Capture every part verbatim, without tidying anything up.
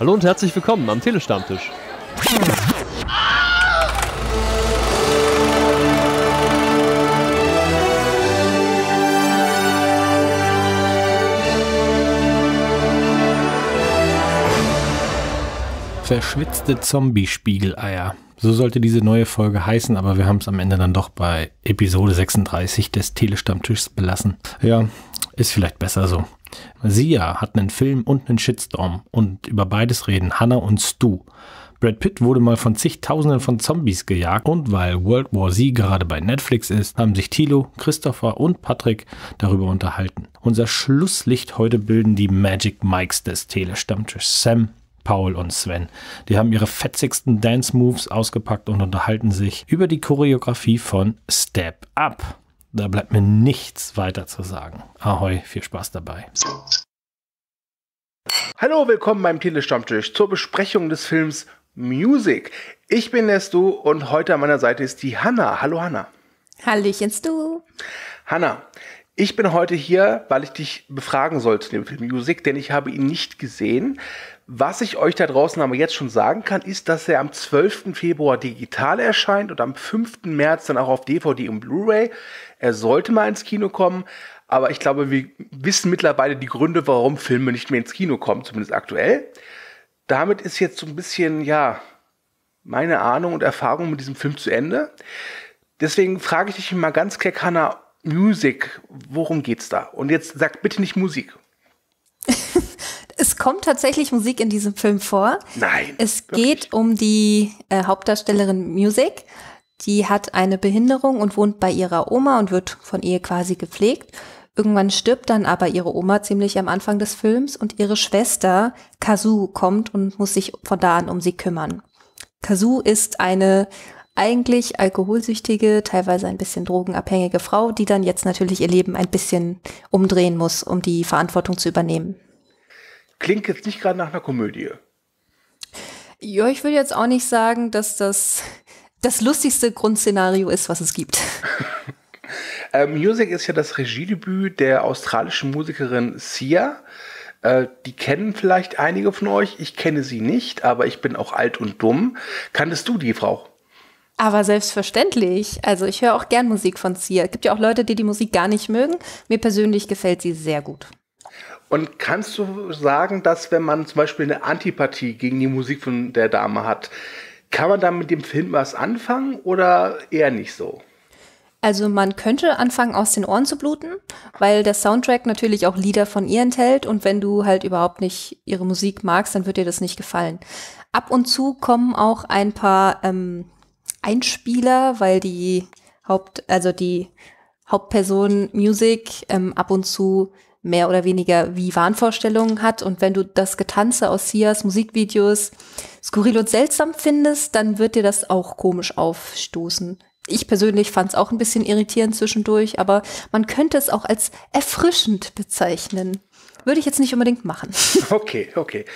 Hallo und herzlich willkommen am Tele-Stammtisch. Verschwitzte Zombie-Spiegeleier. So sollte diese neue Folge heißen, aber wir haben es am Ende dann doch bei Episode sechsunddreißig des Tele-Stammtischs belassen. Ja, ist vielleicht besser so. Sia hat einen Film und einen Shitstorm und über beides reden Hannah und Stu. Brad Pitt wurde mal von zigtausenden von Zombies gejagt und weil World War Z gerade bei Netflix ist, haben sich Thilo, Christopher und Patrick darüber unterhalten. Unser Schlusslicht heute bilden die Magic Mikes des Tele-Stammtischs Sam, Paul und Sven. Die haben ihre fetzigsten Dance-Moves ausgepackt und unterhalten sich über die Choreografie von Step Up. Da bleibt mir nichts weiter zu sagen. Ahoi, viel Spaß dabei. Hallo, willkommen beim Tele-Stammtisch zur Besprechung des Films Music. Ich bin der Stu und heute an meiner Seite ist die Hannah. Hallo Hannah. Hallöchen Stu. Hannah, ich bin heute hier, weil ich dich befragen soll zu dem Film Music, denn ich habe ihn nicht gesehen. Was ich euch da draußen aber jetzt schon sagen kann, ist, dass er am zwölften Februar digital erscheint und am fünften März dann auch auf D V D und Blu-ray. Er sollte mal ins Kino kommen, aber ich glaube, wir wissen mittlerweile die Gründe, warum Filme nicht mehr ins Kino kommen, zumindest aktuell. Damit ist jetzt so ein bisschen, ja, meine Ahnung und Erfahrung mit diesem Film zu Ende. Deswegen frage ich dich mal ganz klar, Hannah, Music, worum geht's da? Und jetzt sag bitte nicht Musik. Es kommt tatsächlich Musik in diesem Film vor. Nein. Es wirklich? Geht um die äh, Hauptdarstellerin Music. Die hat eine Behinderung und wohnt bei ihrer Oma und wird von ihr quasi gepflegt. Irgendwann stirbt dann aber ihre Oma ziemlich am Anfang des Films und ihre Schwester Kazoo kommt und muss sich von da an um sie kümmern. Kazoo ist eine eigentlich alkoholsüchtige, teilweise ein bisschen drogenabhängige Frau, die dann jetzt natürlich ihr Leben ein bisschen umdrehen muss, um die Verantwortung zu übernehmen. Klingt jetzt nicht gerade nach einer Komödie. Ja, ich will jetzt auch nicht sagen, dass das das lustigste Grundszenario ist, was es gibt. ähm, Music ist ja das Regiedebüt der australischen Musikerin Sia. Äh, die kennen vielleicht einige von euch. Ich kenne sie nicht, aber ich bin auch alt und dumm. Kanntest du die Frau? Aber selbstverständlich. Also ich höre auch gern Musik von Sia. Es gibt ja auch Leute, die die Musik gar nicht mögen. Mir persönlich gefällt sie sehr gut. Und kannst du sagen, dass wenn man zum Beispiel eine Antipathie gegen die Musik von der Dame hat, kann man dann mit dem Film was anfangen oder eher nicht so? Also man könnte anfangen, aus den Ohren zu bluten, weil der Soundtrack natürlich auch Lieder von ihr enthält und wenn du halt überhaupt nicht ihre Musik magst, dann wird dir das nicht gefallen. Ab und zu kommen auch ein paar ähm, Einspieler, weil die Haupt, also die Hauptperson Music ähm, ab und zu mehr oder weniger wie Wahnvorstellungen hat. Und wenn du das Getanze aus Sias Musikvideos skurril und seltsam findest, dann wird dir das auch komisch aufstoßen. Ich persönlich fand es auch ein bisschen irritierend zwischendurch, aber man könnte es auch als erfrischend bezeichnen. Würde ich jetzt nicht unbedingt machen. Okay, okay.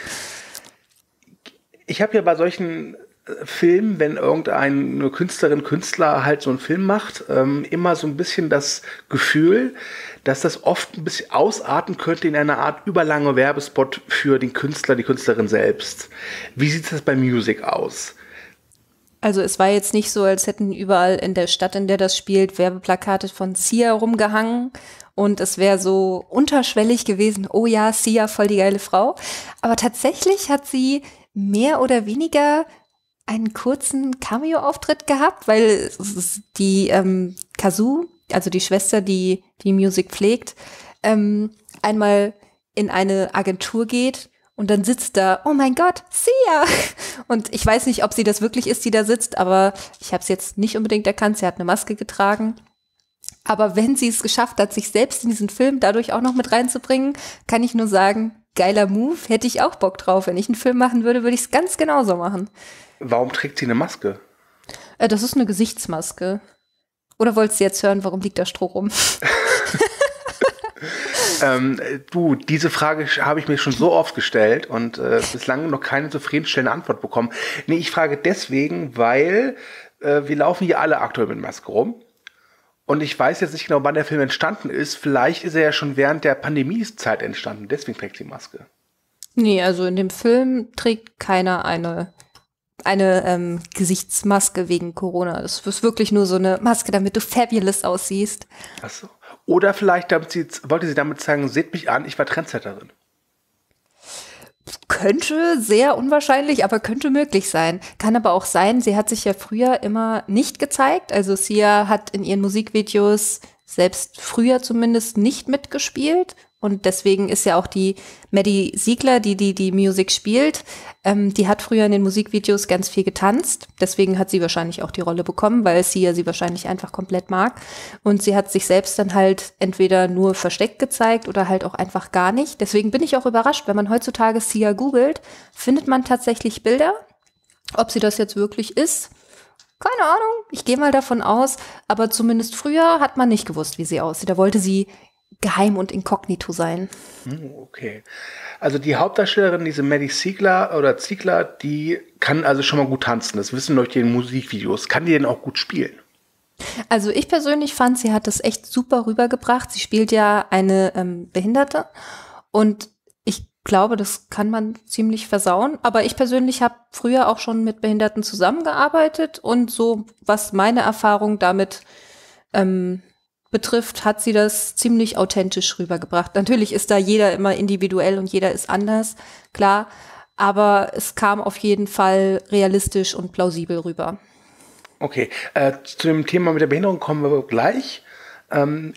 Ich habe ja bei solchen Film, wenn irgendeine Künstlerin, Künstler halt so einen Film macht, ähm, immer so ein bisschen das Gefühl, dass das oft ein bisschen ausarten könnte in einer Art überlange Werbespot für den Künstler, die Künstlerin selbst. Wie sieht das bei Music aus? Also es war jetzt nicht so, als hätten überall in der Stadt, in der das spielt, Werbeplakate von Sia rumgehangen und es wäre so unterschwellig gewesen, oh ja, Sia, voll die geile Frau. Aber tatsächlich hat sie mehr oder weniger einen kurzen Cameo-Auftritt gehabt, weil die ähm, Kazoo, also die Schwester, die die Music pflegt, ähm, einmal in eine Agentur geht und dann sitzt da, oh mein Gott, Sia! Und ich weiß nicht, ob sie das wirklich ist, die da sitzt, aber ich habe es jetzt nicht unbedingt erkannt, sie hat eine Maske getragen. Aber wenn sie es geschafft hat, sich selbst in diesen Film dadurch auch noch mit reinzubringen, kann ich nur sagen, geiler Move, hätte ich auch Bock drauf. Wenn ich einen Film machen würde, würde ich es ganz genauso machen. Warum trägt sie eine Maske? Äh, das ist eine Gesichtsmaske. Oder wolltest du jetzt hören, warum liegt da Stroh rum? ähm, du, diese Frage habe ich mir schon so oft gestellt und äh, bislang noch keine zufriedenstellende Antwort bekommen. Nee, ich frage deswegen, weil äh, wir laufen hier alle aktuell mit Maske rum. Und ich weiß jetzt nicht genau, wann der Film entstanden ist. Vielleicht ist er ja schon während der Pandemiezeit entstanden. Deswegen trägt sie Maske. Nee, also in dem Film trägt keiner eine, eine ähm, Gesichtsmaske wegen Corona. Das ist wirklich nur so eine Maske, damit du fabulous aussiehst. Ach so. Oder vielleicht damit sie, wollte sie damit sagen, seht mich an, ich war Trendsetterin. Könnte sehr unwahrscheinlich, aber könnte möglich sein. Kann aber auch sein, sie hat sich ja früher immer nicht gezeigt. Also Sia hat in ihren Musikvideos selbst früher zumindest nicht mitgespielt. Und deswegen ist ja auch die Maddie Ziegler, die die, die Music spielt, ähm, die hat früher in den Musikvideos ganz viel getanzt. Deswegen hat sie wahrscheinlich auch die Rolle bekommen, weil Sia sie wahrscheinlich einfach komplett mag. Und sie hat sich selbst dann halt entweder nur versteckt gezeigt oder halt auch einfach gar nicht. Deswegen bin ich auch überrascht, wenn man heutzutage Sia googelt, findet man tatsächlich Bilder. Ob sie das jetzt wirklich ist, keine Ahnung. Ich gehe mal davon aus. Aber zumindest früher hat man nicht gewusst, wie sie aussieht. Da wollte sie geheim und inkognito sein. Okay. Also die Hauptdarstellerin, diese Maddie Ziegler oder Ziegler, die kann also schon mal gut tanzen. Das wissen Leute in den Musikvideos. Kann die denn auch gut spielen? Also ich persönlich fand, sie hat das echt super rübergebracht. Sie spielt ja eine ähm, Behinderte und ich glaube, das kann man ziemlich versauen. Aber ich persönlich habe früher auch schon mit Behinderten zusammengearbeitet und so, was meine Erfahrung damit ähm, betrifft, hat sie das ziemlich authentisch rübergebracht. Natürlich ist da jeder immer individuell und jeder ist anders, klar, aber es kam auf jeden Fall realistisch und plausibel rüber. Okay, äh, zu dem Thema mit der Behinderung kommen wir gleich. Ähm,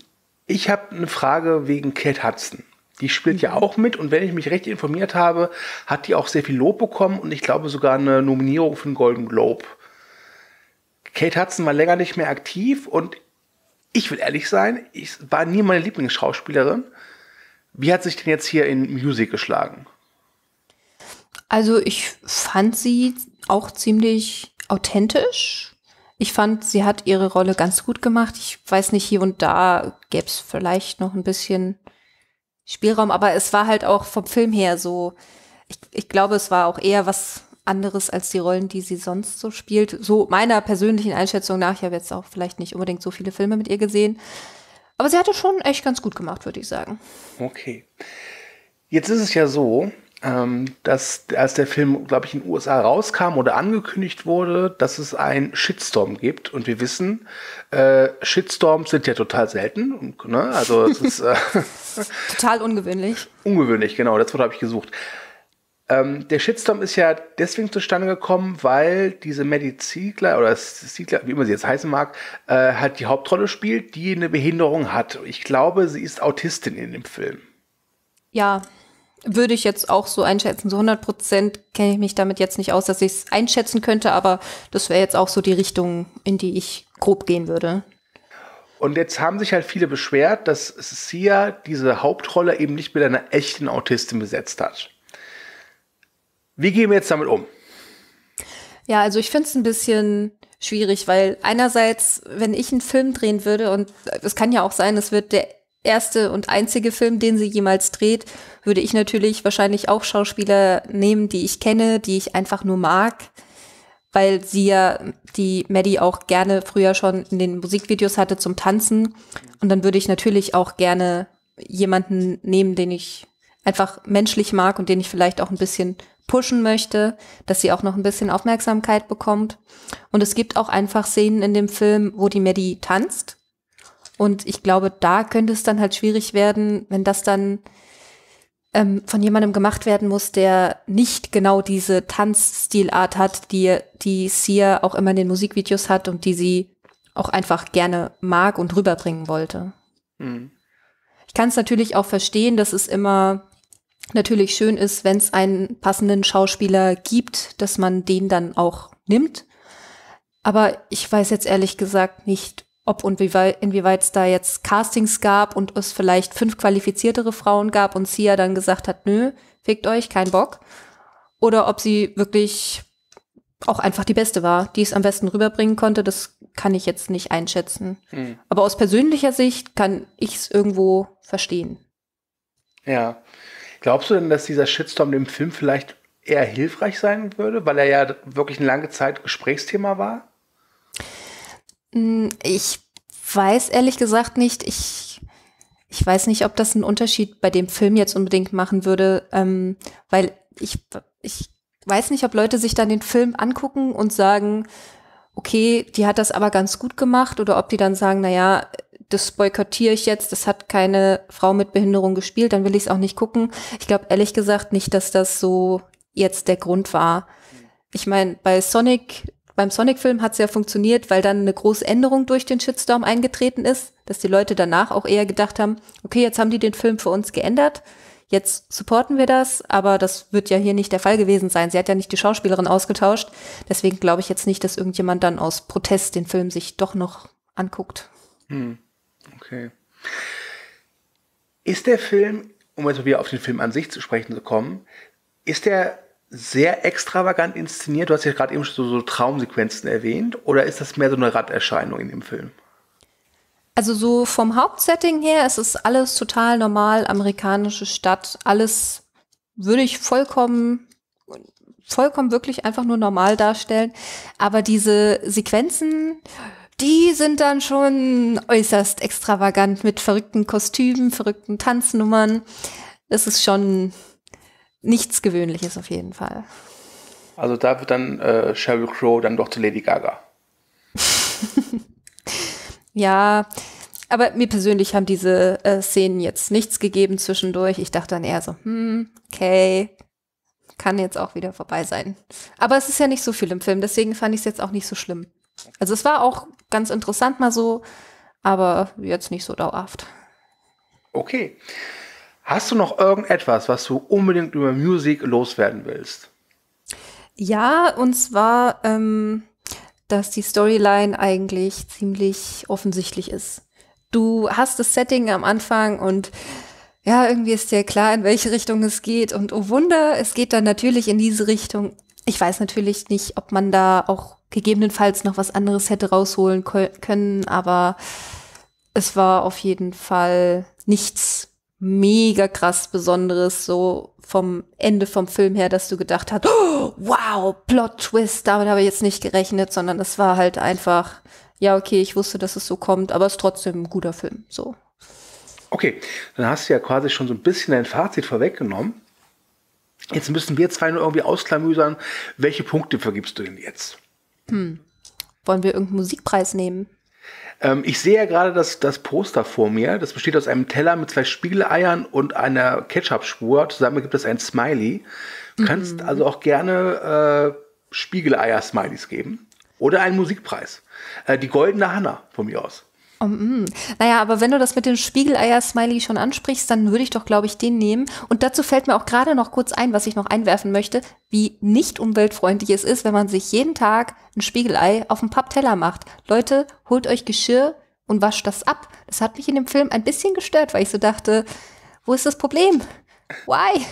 ich habe eine Frage wegen Kate Hudson. Die spielt mhm. ja auch mit und wenn ich mich recht informiert habe, hat die auch sehr viel Lob bekommen und ich glaube sogar eine Nominierung für den Golden Globe. Kate Hudson war länger nicht mehr aktiv und ich will ehrlich sein, ich war nie meine Lieblingsschauspielerin. Wie hat sich denn jetzt hier in Music geschlagen? Also ich fand sie auch ziemlich authentisch. Ich fand, sie hat ihre Rolle ganz gut gemacht. Ich weiß nicht, hier und da gäbe es vielleicht noch ein bisschen Spielraum. Aber es war halt auch vom Film her so, ich, ich glaube, es war auch eher was anderes als die Rollen, die sie sonst so spielt. So meiner persönlichen Einschätzung nach, ich habe jetzt auch vielleicht nicht unbedingt so viele Filme mit ihr gesehen. Aber sie hatte schon echt ganz gut gemacht, würde ich sagen. Okay. Jetzt ist es ja so, dass als der Film, glaube ich, in den U S A rauskam oder angekündigt wurde, dass es einen Shitstorm gibt. Und wir wissen, äh, Shitstorms sind ja total selten. Ne? Also es ist äh, total ungewöhnlich. Ungewöhnlich, genau. Das Wort habe ich gesucht. Ähm, der Shitstorm ist ja deswegen zustande gekommen, weil diese Maddie Ziegler, oder Ziegler, wie immer sie jetzt heißen mag, äh, halt die Hauptrolle spielt, die eine Behinderung hat. Ich glaube, sie ist Autistin in dem Film. Ja, würde ich jetzt auch so einschätzen. So hundert Prozent kenne ich mich damit jetzt nicht aus, dass ich es einschätzen könnte, aber das wäre jetzt auch so die Richtung, in die ich grob gehen würde. Und jetzt haben sich halt viele beschwert, dass Sia diese Hauptrolle eben nicht mit einer echten Autistin besetzt hat. Wie gehen wir jetzt damit um? Ja, also ich finde es ein bisschen schwierig, weil einerseits, wenn ich einen Film drehen würde, und es kann ja auch sein, es wird der erste und einzige Film, den sie jemals dreht, würde ich natürlich wahrscheinlich auch Schauspieler nehmen, die ich kenne, die ich einfach nur mag, weil sie ja die Maddie auch gerne früher schon in den Musikvideos hatte zum Tanzen. Und dann würde ich natürlich auch gerne jemanden nehmen, den ich einfach menschlich mag und den ich vielleicht auch ein bisschen pushen möchte, dass sie auch noch ein bisschen Aufmerksamkeit bekommt. Und es gibt auch einfach Szenen in dem Film, wo die Maddie tanzt. Und ich glaube, da könnte es dann halt schwierig werden, wenn das dann ähm, von jemandem gemacht werden muss, der nicht genau diese Tanzstilart hat, die, die Sia auch immer in den Musikvideos hat und die sie auch einfach gerne mag und rüberbringen wollte. Hm. Ich kann es natürlich auch verstehen, dass es immer natürlich schön ist, wenn es einen passenden Schauspieler gibt, dass man den dann auch nimmt. Aber ich weiß jetzt ehrlich gesagt nicht, ob und inwieweit es da jetzt Castings gab und es vielleicht fünf qualifiziertere Frauen gab und Sia dann gesagt hat, nö, fickt euch, kein Bock. Oder ob sie wirklich auch einfach die Beste war, die es am besten rüberbringen konnte, das kann ich jetzt nicht einschätzen. Hm. Aber aus persönlicher Sicht kann ich es irgendwo verstehen. Ja. Glaubst du denn, dass dieser Shitstorm dem Film vielleicht eher hilfreich sein würde, weil er ja wirklich eine lange Zeit Gesprächsthema war? Ich weiß ehrlich gesagt nicht. Ich, Ich weiß nicht, ob das einen Unterschied bei dem Film jetzt unbedingt machen würde, ähm, weil ich, ich weiß nicht, ob Leute sich dann den Film angucken und sagen, okay, die hat das aber ganz gut gemacht, oder ob die dann sagen, naja, das boykottiere ich jetzt, das hat keine Frau mit Behinderung gespielt, dann will ich es auch nicht gucken. Ich glaube ehrlich gesagt nicht, dass das so jetzt der Grund war. Ich meine, bei Sonic, beim Sonic-Film hat es ja funktioniert, weil dann eine große Änderung durch den Shitstorm eingetreten ist, dass die Leute danach auch eher gedacht haben, okay, jetzt haben die den Film für uns geändert, jetzt supporten wir das, aber das wird ja hier nicht der Fall gewesen sein. Sie hat ja nicht die Schauspielerin ausgetauscht, deswegen glaube ich jetzt nicht, dass irgendjemand dann aus Protest den Film sich doch noch anguckt. Hm. Okay. Ist der Film, um jetzt mal wieder auf den Film an sich zu sprechen zu kommen, ist der sehr extravagant inszeniert? Du hast ja gerade eben schon so, so Traumsequenzen erwähnt. Oder ist das mehr so eine Raderscheinung in dem Film? Also so vom Hauptsetting her, es ist alles total normal, amerikanische Stadt. Alles würde ich vollkommen, vollkommen wirklich einfach nur normal darstellen. Aber diese Sequenzen, die sind dann schon äußerst extravagant mit verrückten Kostümen, verrückten Tanznummern. Das ist schon nichts Gewöhnliches auf jeden Fall. Also da wird dann äh, Sheryl Crow dann doch zu Lady Gaga. Ja, aber mir persönlich haben diese äh, Szenen jetzt nichts gegeben zwischendurch. Ich dachte dann eher so, hm, okay, kann jetzt auch wieder vorbei sein. Aber es ist ja nicht so viel im Film, deswegen fand ich es jetzt auch nicht so schlimm. Also es war auch ganz interessant mal so, aber jetzt nicht so dauerhaft. Okay. Hast du noch irgendetwas, was du unbedingt über Music loswerden willst? Ja, und zwar, ähm, dass die Storyline eigentlich ziemlich offensichtlich ist. Du hast das Setting am Anfang und ja, irgendwie ist dir klar, in welche Richtung es geht. Und oh Wunder, es geht dann natürlich in diese Richtung. Ich weiß natürlich nicht, ob man da auch gegebenenfalls noch was anderes hätte rausholen können, aber es war auf jeden Fall nichts mega krass Besonderes, so vom Ende vom Film her, dass du gedacht hast, oh, wow, Plot-Twist, damit habe ich jetzt nicht gerechnet, sondern es war halt einfach, ja okay, ich wusste, dass es so kommt, aber es ist trotzdem ein guter Film, so. Okay, dann hast du ja quasi schon so ein bisschen dein Fazit vorweggenommen. Jetzt müssen wir zwei nur irgendwie ausklamüsern, welche Punkte vergibst du denn jetzt? Hm. Wollen wir irgendeinen Musikpreis nehmen? Ähm, ich sehe ja gerade das, das Poster vor mir. Das besteht aus einem Teller mit zwei Spiegeleiern und einer Ketchup-Spur. Zusammen gibt es ein Smiley. Du mhm. kannst also auch gerne äh, Spiegeleier-Smileys geben. Oder einen Musikpreis. Äh, die goldene Hannah von mir aus. Oh, naja, aber wenn du das mit dem Spiegeleier-Smiley schon ansprichst, dann würde ich doch, glaube ich, den nehmen. Und dazu fällt mir auch gerade noch kurz ein, was ich noch einwerfen möchte, wie nicht umweltfreundlich es ist, wenn man sich jeden Tag ein Spiegelei auf einen Pappteller macht. Leute, holt euch Geschirr und wascht das ab. Das hat mich in dem Film ein bisschen gestört, weil ich so dachte, wo ist das Problem? Why?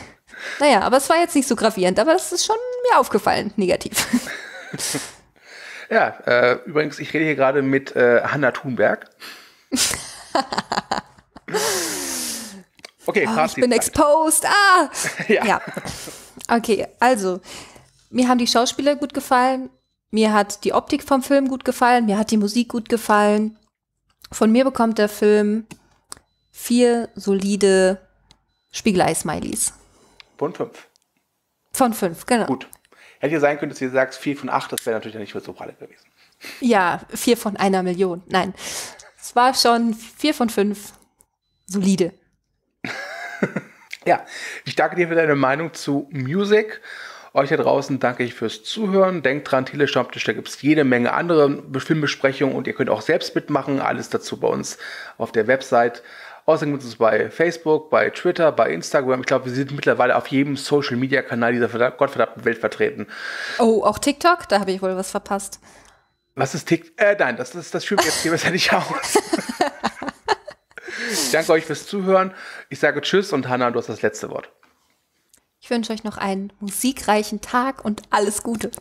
Naja, aber es war jetzt nicht so gravierend, aber das ist schon mir aufgefallen, negativ. Ja, äh, übrigens, ich rede hier gerade mit äh, Hannah Thunberg. Okay, oh, ich bin exposed. Ah! ja. ja. Okay, also, mir haben die Schauspieler gut gefallen, mir hat die Optik vom Film gut gefallen, mir hat die Musik gut gefallen. Von mir bekommt der Film vier solide Spiegelei-Smileys. Von fünf. Von fünf, genau. Gut. Hätte ja sein können, dass du sagst, vier von acht, das wäre natürlich nicht für so pralle gewesen. Ja, vier von einer Million. Nein, es war schon vier von fünf solide. Ja, ich danke dir für deine Meinung zu Music. Euch da draußen danke ich fürs Zuhören. Denkt dran, Tele-Stammtisch, da gibt es jede Menge andere Filmbesprechungen und ihr könnt auch selbst mitmachen. Alles dazu bei uns auf der Website. Außerdem gibt es uns bei Facebook, bei Twitter, bei Instagram. Ich glaube, wir sind mittlerweile auf jedem Social-Media-Kanal dieser gottverdammten Welt vertreten. Oh, auch TikTok? Da habe ich wohl was verpasst. Was ist TikTok? Äh, nein, das, das, das führt jetzt hier besser nicht aus. Ich danke euch fürs Zuhören. Ich sage Tschüss und Hannah, du hast das letzte Wort. Ich wünsche euch noch einen musikreichen Tag und alles Gute.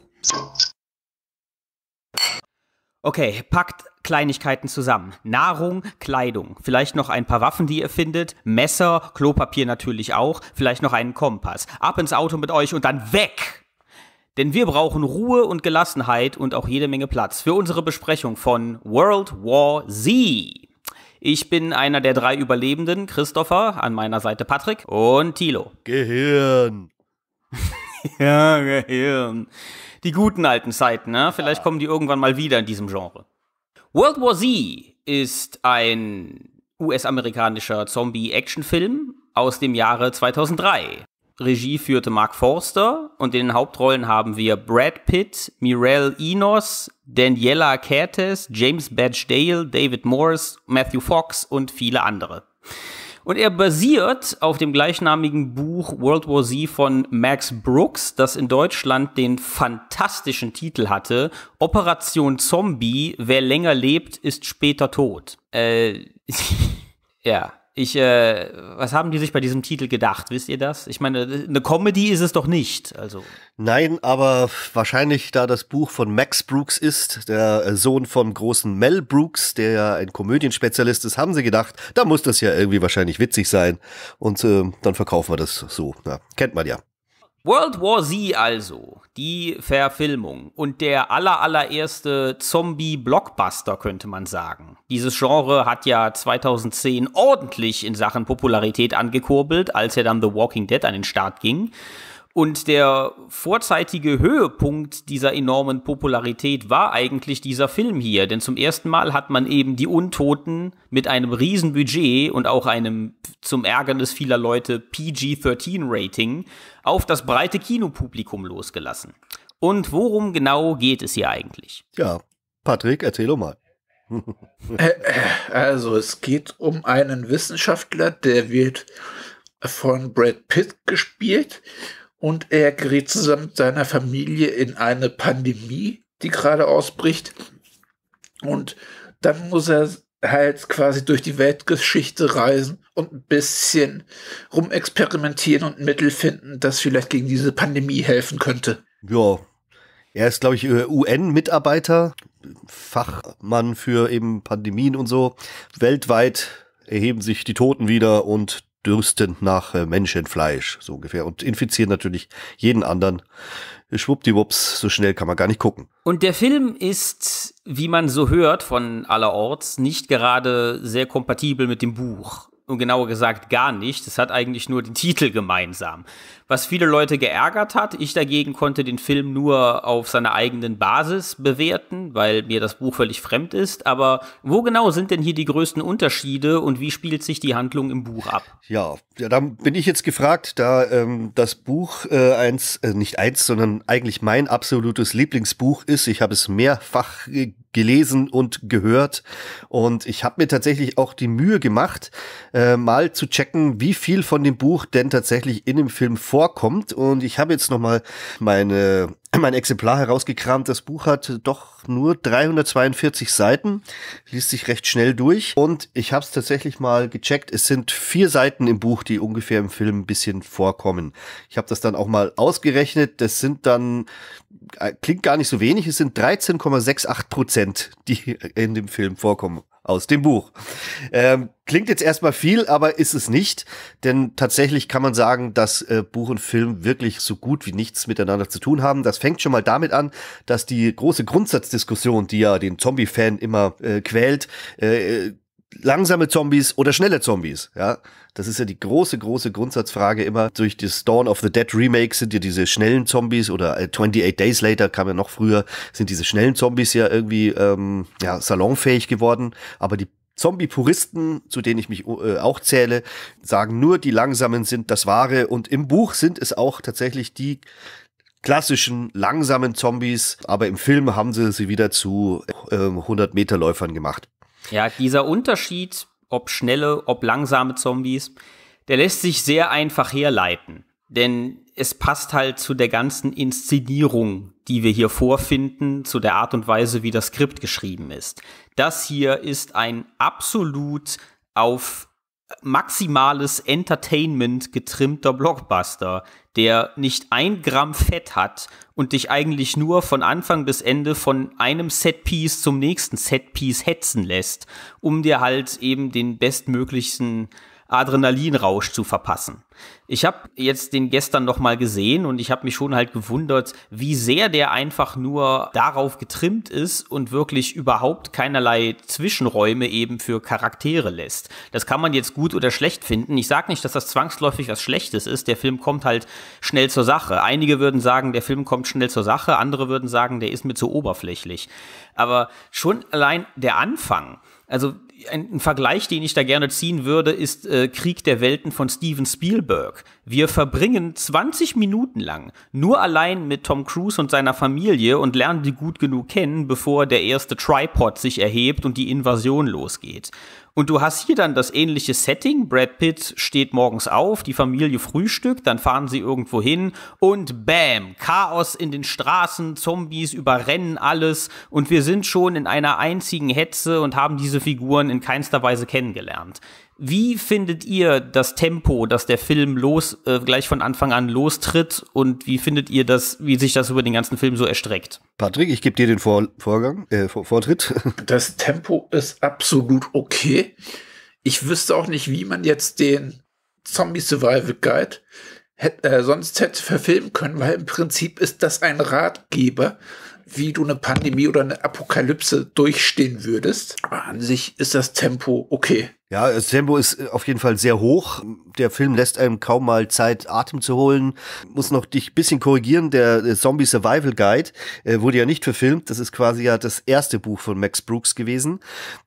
Okay, packt Kleinigkeiten zusammen. Nahrung, Kleidung, vielleicht noch ein paar Waffen, die ihr findet, Messer, Klopapier natürlich auch, vielleicht noch einen Kompass. Ab ins Auto mit euch und dann weg! Denn wir brauchen Ruhe und Gelassenheit und auch jede Menge Platz für unsere Besprechung von World War Z. Ich bin einer der drei Überlebenden, Christopher, an meiner Seite Patrick und Thilo. Gehirn. Ja, Gehirn. Die guten alten Zeiten, ne? Vielleicht ja. Kommen die irgendwann mal wieder in diesem Genre. World War Z ist ein U S-amerikanischer Zombie-Action-Film aus dem Jahre zweitausenddrei. Regie führte Marc Forster und in den Hauptrollen haben wir Brad Pitt, Mireille Enos, Daniela Curtis, James Badge Dale, David Morris, Matthew Fox und viele andere. Und er basiert auf dem gleichnamigen Buch World War Z von Max Brooks, das in Deutschland den fantastischen Titel hatte, Operation Zombie, wer länger lebt, ist später tot. Äh, ja. Ich, äh, was haben die sich bei diesem Titel gedacht? Wisst ihr das? Ich meine, eine Comedy ist es doch nicht. Also. Nein, aber wahrscheinlich, da das Buch von Max Brooks ist, der Sohn vom großen Mel Brooks, der ja ein Komödienspezialist ist, haben sie gedacht, da muss das ja irgendwie wahrscheinlich witzig sein. Und äh, dann verkaufen wir das so. Ja, kennt man ja. World War Z also, die Verfilmung und der aller, allererste Zombie-Blockbuster, könnte man sagen. Dieses Genre hat ja zweitausendzehn ordentlich in Sachen Popularität angekurbelt, als ja dann The Walking Dead an den Start ging. Und der vorzeitige Höhepunkt dieser enormen Popularität war eigentlich dieser Film hier. Denn zum ersten Mal hat man eben die Untoten mit einem riesen Budget und auch einem zum Ärgernis vieler Leute P G dreizehn Rating auf das breite Kinopublikum losgelassen. Und worum genau geht es hier eigentlich? Ja, Patrick, erzähl doch mal. Also es geht um einen Wissenschaftler, der wird von Brad Pitt gespielt. Und er gerät zusammen mit seiner Familie in eine Pandemie, die gerade ausbricht. Und dann muss er halt quasi durch die Weltgeschichte reisen und ein bisschen rumexperimentieren und Mittel finden, das vielleicht gegen diese Pandemie helfen könnte. Ja, er ist, glaube ich, U N-Mitarbeiter, Fachmann für eben Pandemien und so. Weltweit erheben sich die Toten wieder und dürstend nach äh, Menschenfleisch, so ungefähr. Und infizieren natürlich jeden anderen. Schwuppdiwupps, so schnell kann man gar nicht gucken. Und der Film ist, wie man so hört von allerorts, nicht gerade sehr kompatibel mit dem Buch. Und genauer gesagt gar nicht. Es hat eigentlich nur den Titel gemeinsam. Was viele Leute geärgert hat, ich dagegen konnte den Film nur auf seiner eigenen Basis bewerten, weil mir das Buch völlig fremd ist. Aber wo genau sind denn hier die größten Unterschiede und wie spielt sich die Handlung im Buch ab? Ja, ja, da bin ich jetzt gefragt, da ähm, das Buch äh, eins, äh, nicht eins, sondern eigentlich mein absolutes Lieblingsbuch ist. Ich habe es mehrfach äh, gelesen und gehört und ich habe mir tatsächlich auch die Mühe gemacht, äh, mal zu checken, wie viel von dem Buch denn tatsächlich in dem Film vorkommt und ich habe jetzt nochmal meine, mein Exemplar herausgekramt. Das Buch hat doch nur dreihundertzweiundvierzig Seiten, liest sich recht schnell durch und ich habe es tatsächlich mal gecheckt. Es sind vier Seiten im Buch, die ungefähr im Film ein bisschen vorkommen. Ich habe das dann auch mal ausgerechnet. Das sind dann, klingt gar nicht so wenig, es sind dreizehn Komma acht sechs Prozent, die in dem Film vorkommen, aus dem Buch. Ähm, klingt jetzt erstmal viel, aber ist es nicht, denn tatsächlich kann man sagen, dass äh, Buch und Film wirklich so gut wie nichts miteinander zu tun haben. Das fängt schon mal damit an, dass die große Grundsatzdiskussion, die ja den Zombie-Fan immer äh, quält, äh, langsame Zombies oder schnelle Zombies, ja. Das ist ja die große, große Grundsatzfrage immer. Durch das Dawn of the Dead Remake sind ja diese schnellen Zombies oder twenty-eight Days Later kam ja noch früher, sind diese schnellen Zombies ja irgendwie ähm, ja, salonfähig geworden. Aber die Zombie-Puristen, zu denen ich mich äh, auch zähle, sagen nur, die langsamen sind das Wahre. Und im Buch sind es auch tatsächlich die klassischen, langsamen Zombies. Aber im Film haben sie sie wieder zu äh, hundert Meter Läufern gemacht. Ja, dieser Unterschied, ob schnelle, ob langsame Zombies, der lässt sich sehr einfach herleiten. Denn es passt halt zu der ganzen Inszenierung, die wir hier vorfinden, zu der Art und Weise, wie das Skript geschrieben ist. Das hier ist ein absolut auf maximales Entertainment getrimmter Blockbuster, der nicht ein Gramm Fett hat und dich eigentlich nur von Anfang bis Ende von einem Setpiece zum nächsten Setpiece hetzen lässt, um dir halt eben den bestmöglichsten Adrenalinrausch zu verpassen. Ich habe jetzt den gestern noch mal gesehen und ich habe mich schon halt gewundert, wie sehr der einfach nur darauf getrimmt ist und wirklich überhaupt keinerlei Zwischenräume eben für Charaktere lässt. Das kann man jetzt gut oder schlecht finden. Ich sage nicht, dass das zwangsläufig was Schlechtes ist. Der Film kommt halt schnell zur Sache. Einige würden sagen, der Film kommt schnell zur Sache. Andere würden sagen, der ist mir zu oberflächlich. Aber schon allein der Anfang, also ein Vergleich, den ich da gerne ziehen würde, ist äh, Krieg der Welten von Steven Spielberg. Wir verbringen zwanzig Minuten lang nur allein mit Tom Cruise und seiner Familie und lernen die gut genug kennen, bevor der erste Tripod sich erhebt und die Invasion losgeht. Und du hast hier dann das ähnliche Setting. Brad Pitt steht morgens auf, die Familie frühstückt, dann fahren sie irgendwo hin und bam, Chaos in den Straßen, Zombies überrennen alles und wir sind schon in einer einzigen Hetze und haben diese Figuren in keinster Weise kennengelernt. Wie findet ihr das Tempo, dass der Film los äh, gleich von Anfang an lostritt und wie findet ihr das, wie sich das über den ganzen Film so erstreckt? Patrick, ich gebe dir den Vor Vorgang, äh, Vor Vortritt. Das Tempo ist absolut okay. Ich wüsste auch nicht, wie man jetzt den Zombie-Survival-Guide äh, sonst hätte verfilmen können, weil im Prinzip ist das ein Ratgeber, wie du eine Pandemie oder eine Apokalypse durchstehen würdest. Aber an sich ist das Tempo okay. Ja, das Tempo ist auf jeden Fall sehr hoch. Der Film lässt einem kaum mal Zeit, Atem zu holen. Muss noch dich ein bisschen korrigieren, der Zombie-Survival-Guide äh, wurde ja nicht verfilmt. Das ist quasi ja das erste Buch von Max Brooks gewesen,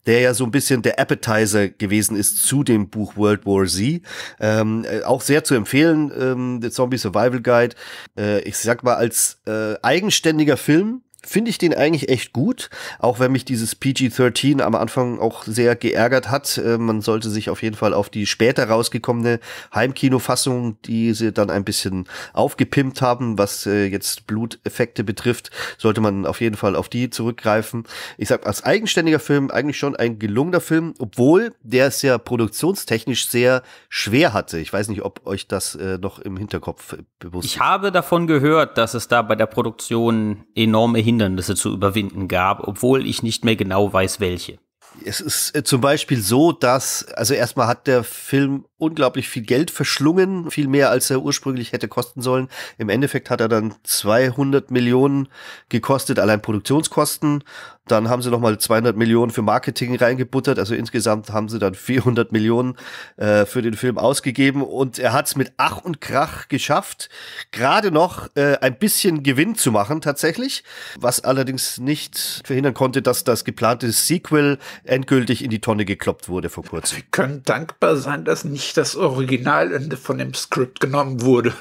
der ja so ein bisschen der Appetizer gewesen ist zu dem Buch World War Z. Ähm, auch sehr zu empfehlen, ähm, der Zombie-Survival-Guide. Äh, ich sag mal, als äh, eigenständiger Film finde ich den eigentlich echt gut, auch wenn mich dieses P G dreizehn am Anfang auch sehr geärgert hat. Äh, man sollte sich auf jeden Fall auf die später rausgekommene Heimkinofassung, die sie dann ein bisschen aufgepimpt haben, was äh, jetzt Bluteffekte betrifft, sollte man auf jeden Fall auf die zurückgreifen. Ich sag, als eigenständiger Film eigentlich schon ein gelungener Film, obwohl der es ja produktionstechnisch sehr schwer hatte. Ich weiß nicht, ob euch das äh, noch im Hinterkopf bewusst ist. Ich habe davon gehört, dass es da bei der Produktion enorme Hinweise Hindernisse zu überwinden gab, obwohl ich nicht mehr genau weiß, welche. Es ist äh, zum Beispiel so, dass, also erstmal hat der Film unglaublich viel Geld verschlungen, viel mehr als er ursprünglich hätte kosten sollen. Im Endeffekt hat er dann zweihundert Millionen gekostet, allein Produktionskosten. Dann haben sie nochmal zweihundert Millionen für Marketing reingebuttert. Also insgesamt haben sie dann vierhundert Millionen äh, für den Film ausgegeben. Und er hat es mit Ach und Krach geschafft, gerade noch äh, ein bisschen Gewinn zu machen tatsächlich. Was allerdings nicht verhindern konnte, dass das geplante Sequel endgültig in die Tonne gekloppt wurde vor kurzem. Wir können dankbar sein, dass nicht das Originalende von dem Skript genommen wurde.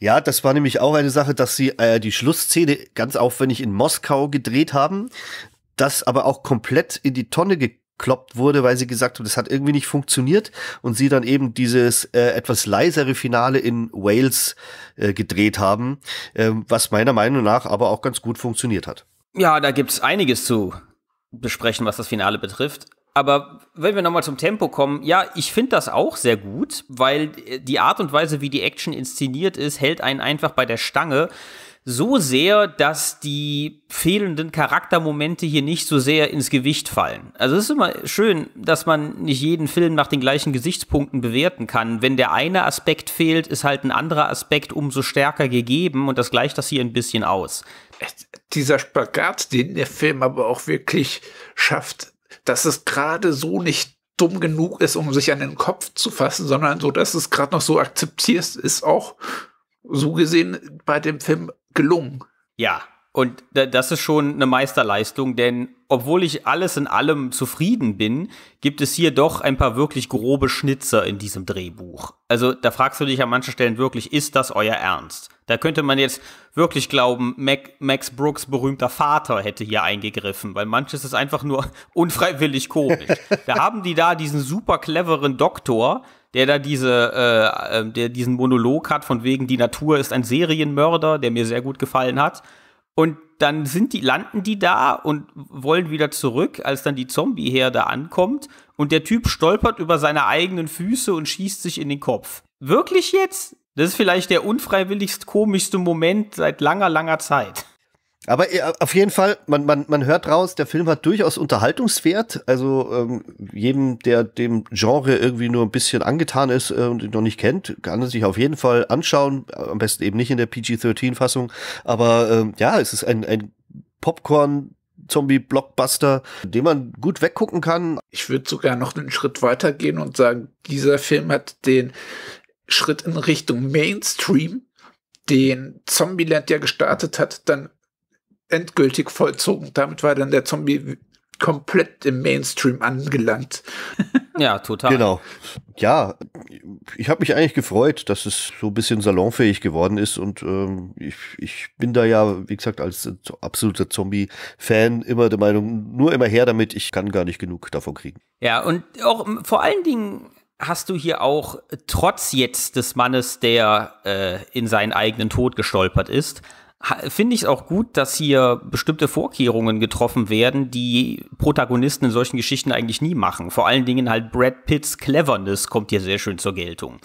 Ja, das war nämlich auch eine Sache, dass sie äh, die Schlussszene ganz aufwendig in Moskau gedreht haben, das aber auch komplett in die Tonne gekloppt wurde, weil sie gesagt haben, das hat irgendwie nicht funktioniert und sie dann eben dieses äh, etwas leisere Finale in Wales äh, gedreht haben, äh, was meiner Meinung nach aber auch ganz gut funktioniert hat. Ja, da gibt es einiges zu besprechen, was das Finale betrifft. Aber wenn wir nochmal zum Tempo kommen, ja, ich finde das auch sehr gut, weil die Art und Weise, wie die Action inszeniert ist, hält einen einfach bei der Stange so sehr, dass die fehlenden Charaktermomente hier nicht so sehr ins Gewicht fallen. Also es ist immer schön, dass man nicht jeden Film nach den gleichen Gesichtspunkten bewerten kann. Wenn der eine Aspekt fehlt, ist halt ein anderer Aspekt umso stärker gegeben und das gleicht das hier ein bisschen aus. Dieser Spagat, den der Film aber auch wirklich schafft, dass es gerade so nicht dumm genug ist, um sich an den Kopf zu fassen, sondern so, dass es gerade noch so akzeptierst, ist auch so gesehen bei dem Film gelungen. Ja, und das ist schon eine Meisterleistung, denn obwohl ich alles in allem zufrieden bin, gibt es hier doch ein paar wirklich grobe Schnitzer in diesem Drehbuch. Also da fragst du dich an manchen Stellen wirklich, ist das euer Ernst? Da könnte man jetzt wirklich glauben, Mac, Max Brooks berühmter Vater hätte hier eingegriffen, weil manches ist einfach nur unfreiwillig komisch. Da haben die da diesen super cleveren Doktor, der da diese, äh, der diesen Monolog hat, von wegen, die Natur ist ein Serienmörder, der mir sehr gut gefallen hat. Und dann sind die, landen die da und wollen wieder zurück, als dann die Zombie-Herde ankommt. Und der Typ stolpert über seine eigenen Füße und schießt sich in den Kopf. Wirklich jetzt? Das ist vielleicht der unfreiwilligst komischste Moment seit langer, langer Zeit. Aber auf jeden Fall, man, man, man hört raus, der Film hat durchaus Unterhaltungswert. Also ähm, jedem, der dem Genre irgendwie nur ein bisschen angetan ist äh, und ihn noch nicht kennt, kann er sich auf jeden Fall anschauen. Am besten eben nicht in der P G dreizehn Fassung. Aber ähm, ja, es ist ein, ein Popcorn-Zombie-Blockbuster, den man gut weggucken kann. Ich würde sogar noch einen Schritt weiter gehen und sagen, dieser Film hat den Schritt in Richtung Mainstream, den Zombieland ja gestartet hat, dann endgültig vollzogen. Damit war dann der Zombie komplett im Mainstream angelangt. Ja, total. Genau. Ja, ich habe mich eigentlich gefreut, dass es so ein bisschen salonfähig geworden ist und ähm, ich, ich bin da ja, wie gesagt, als absoluter Zombie-Fan immer der Meinung, nur immer her damit, ich kann gar nicht genug davon kriegen. Ja, und auch vor allen Dingen hast du hier auch, trotz jetzt des Mannes, der äh, in seinen eigenen Tod gestolpert ist, finde ich es auch gut, dass hier bestimmte Vorkehrungen getroffen werden, die Protagonisten in solchen Geschichten eigentlich nie machen. Vor allen Dingen halt Brad Pitts Cleverness kommt hier sehr schön zur Geltung.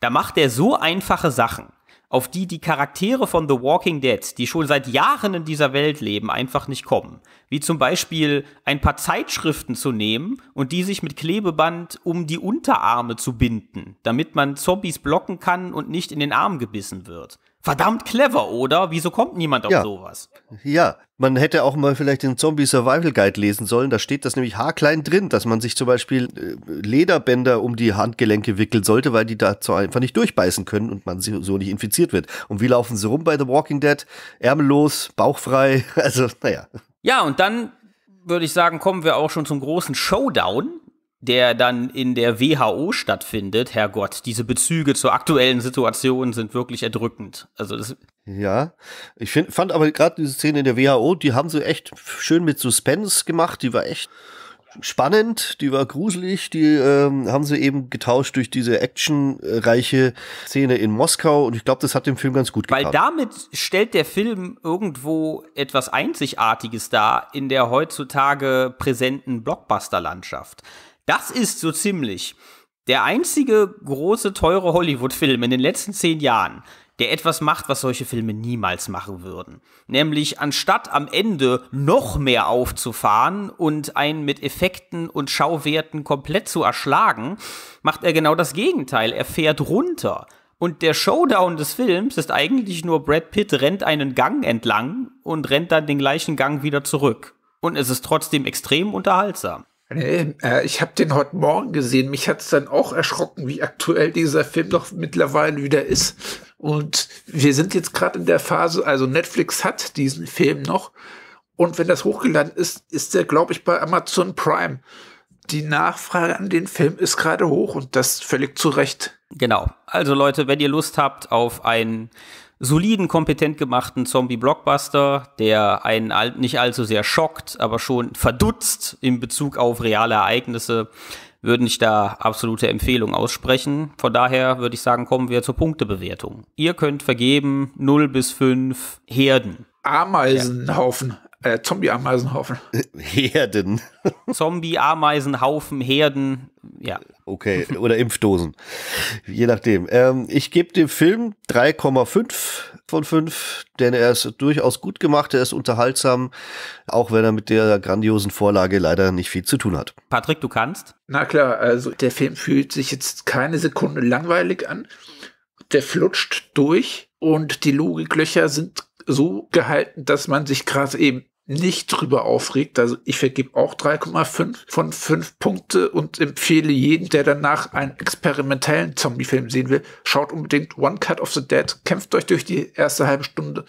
Da macht er so einfache Sachen, auf die die Charaktere von The Walking Dead, die schon seit Jahren in dieser Welt leben, einfach nicht kommen. Wie zum Beispiel ein paar Zeitschriften zu nehmen und die sich mit Klebeband um die Unterarme zu binden, damit man Zombies blocken kann und nicht in den Arm gebissen wird. Verdammt clever, oder? Wieso kommt niemand auf ja. sowas? Ja, man hätte auch mal vielleicht den Zombie-Survival-Guide lesen sollen. Da steht das nämlich haarklein drin, dass man sich zum Beispiel Lederbänder um die Handgelenke wickeln sollte, weil die dazu einfach nicht durchbeißen können und man so nicht infiziert wird. Und wie laufen sie rum bei The Walking Dead? Ärmellos, bauchfrei, also naja. Ja, und dann würde ich sagen, kommen wir auch schon zum großen Showdown, der dann in der W H O stattfindet. Herrgott, diese Bezüge zur aktuellen Situation sind wirklich erdrückend. Also das ja, ich find, fand aber gerade diese Szene in der W H O, die haben sie echt schön mit Suspense gemacht, die war echt spannend, die war gruselig, die ähm, haben sie eben getauscht durch diese actionreiche Szene in Moskau und ich glaube, das hat dem Film ganz gut getan. Weil damit stellt der Film irgendwo etwas Einzigartiges dar in der heutzutage präsenten Blockbuster-Landschaft. Das ist so ziemlich der einzige große, teure Hollywood-Film in den letzten zehn Jahren, der etwas macht, was solche Filme niemals machen würden. Nämlich anstatt am Ende noch mehr aufzufahren und einen mit Effekten und Schauwerten komplett zu erschlagen, macht er genau das Gegenteil. Er fährt runter. Und der Showdown des Films ist eigentlich nur, Brad Pitt rennt einen Gang entlang und rennt dann den gleichen Gang wieder zurück. Und es ist trotzdem extrem unterhaltsam. Nee, äh, ich habe den heute Morgen gesehen. Mich hat es dann auch erschrocken, wie aktuell dieser Film doch mittlerweile wieder ist. Und wir sind jetzt gerade in der Phase, also Netflix hat diesen Film noch. Und wenn das hochgeladen ist, ist der, glaube ich, bei Amazon Prime. Die Nachfrage an den Film ist gerade hoch und das völlig zu Recht. Genau. Also Leute, wenn ihr Lust habt auf einen soliden, kompetent gemachten Zombie-Blockbuster, der einen all, nicht allzu sehr schockt, aber schon verdutzt in Bezug auf reale Ereignisse, würde ich da absolute Empfehlung aussprechen. Von daher würde ich sagen, kommen wir zur Punktebewertung. Ihr könnt vergeben null bis fünf Herden. Ameisenhaufen. Äh, Zombie-Ameisenhaufen. Herden. Zombie-Ameisenhaufen, Herden, ja. Okay, oder Impfdosen. Je nachdem. Ähm, ich gebe dem Film drei Komma fünf von fünf, denn er ist durchaus gut gemacht, er ist unterhaltsam, auch wenn er mit der grandiosen Vorlage leider nicht viel zu tun hat. Patrick, du kannst? Na klar, also der Film fühlt sich jetzt keine Sekunde langweilig an. Der flutscht durch und die Logiklöcher sind so gehalten, dass man sich gerade eben nicht drüber aufregt. Also ich vergebe auch drei Komma fünf von fünf Punkte und empfehle jedem, der danach einen experimentellen Zombie-Film sehen will, schaut unbedingt One Cut of the Dead, kämpft euch durch die erste halbe Stunde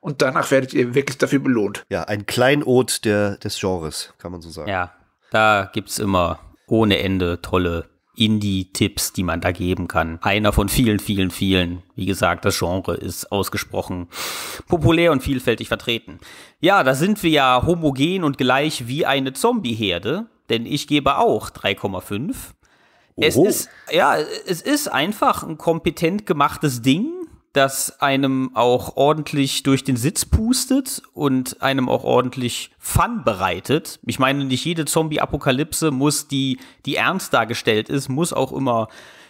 und danach werdet ihr wirklich dafür belohnt. Ja, ein Kleinod der, des Genres, kann man so sagen. Ja, da gibt's immer ohne Ende tolle Indie-Tipps, die man da geben kann. Einer von vielen, vielen, vielen. Wie gesagt, das Genre ist ausgesprochen populär und vielfältig vertreten. Ja, da sind wir ja homogen und gleich wie eine Zombie-Herde, denn ich gebe auch drei Komma fünf. Es ist, ja, es ist einfach ein kompetent gemachtes Ding, das einem auch ordentlich durch den Sitz pustet und einem auch ordentlich Fun bereitet. Ich meine, nicht jede Zombie-Apokalypse muss, die, die ernst dargestellt ist, muss auch immer